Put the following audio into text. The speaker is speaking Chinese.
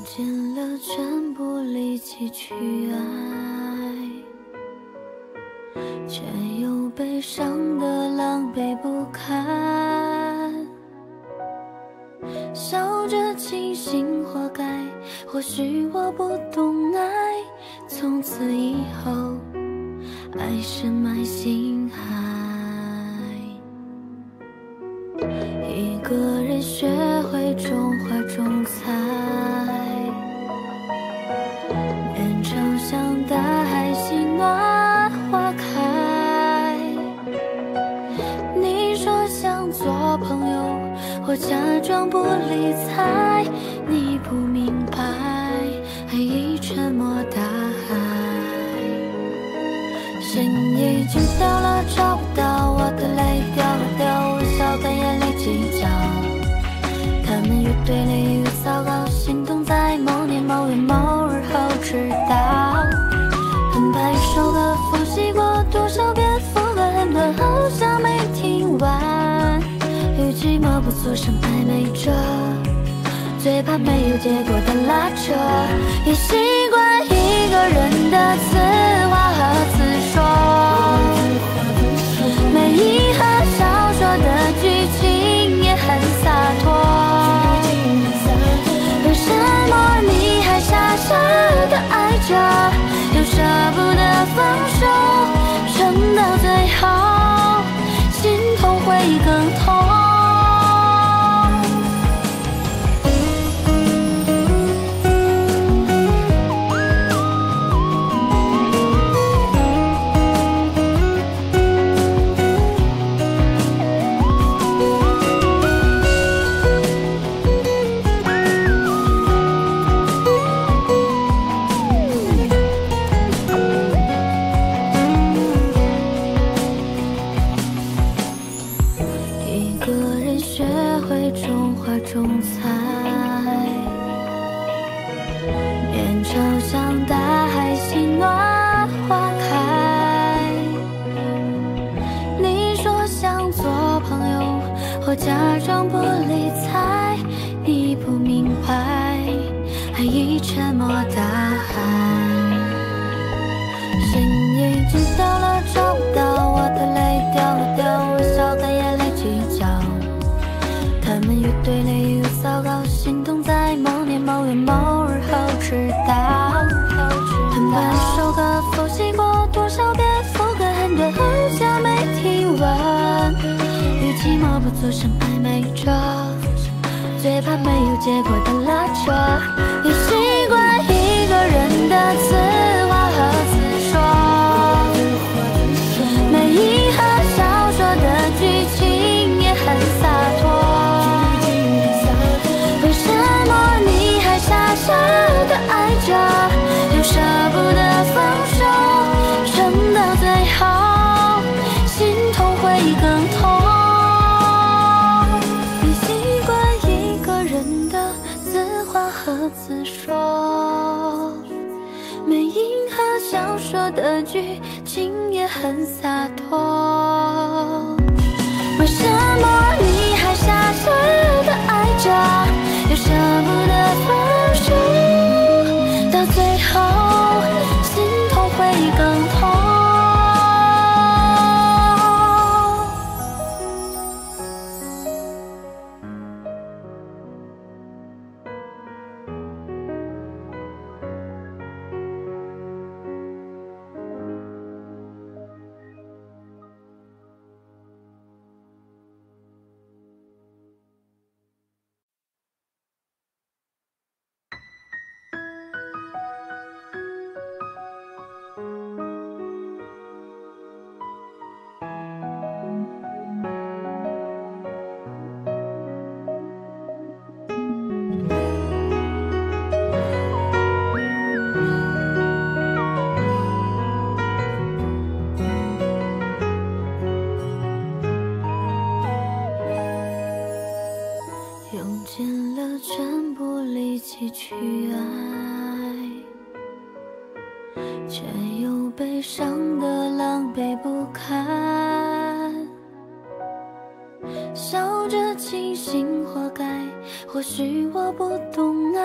梦见了真不离弃去爱，却又悲伤的狼狈不堪，笑着清醒活该。或许我不懂爱，从此以后爱深埋心海，一个人学会种花种菜，面朝向大海，喜暖花开。你说想做朋友，我假装不理睬，你不明白，爱已沉没大海。深夜已经到了，找不到我的泪掉了掉，我笑但眼泪计较，他们越对立越糟糕，心动在某年某月某日后知道。很怕一首歌复习过多少遍，副歌很短，好像没听完，与寂寞不足伤暧昧着，最怕没有结果的拉扯，也习惯一个人的自话和自说，每一盒小说的剧情也很洒脱。为什么你还傻傻的爱着，又舍不得放手，撑到最后心痛会更痛。假装不理睬，你不明白，爱已沉没大海。深夜已经到了，找不到我的泪掉了掉，我笑但眼泪计较，他们越对立越糟糕，心动在某年某月某日后知道。很怕一首歌复习过多少遍，副歌很短，好像没听完，寂寞不足深暧昧着，最怕没有结果的拉扯，也习惯一个人的自话和自说，每一盒小说的剧情也很洒脱。为什么你还傻傻的爱着，又舍不得放手，撑到最后心痛会更痛。自说，每一行小说的剧情也很洒脱。为什么你还傻傻的爱着，又舍不得放手，到最后心痛会更痛。去爱，却又悲伤的狼狈不堪，笑着清醒活该。或许我不懂爱，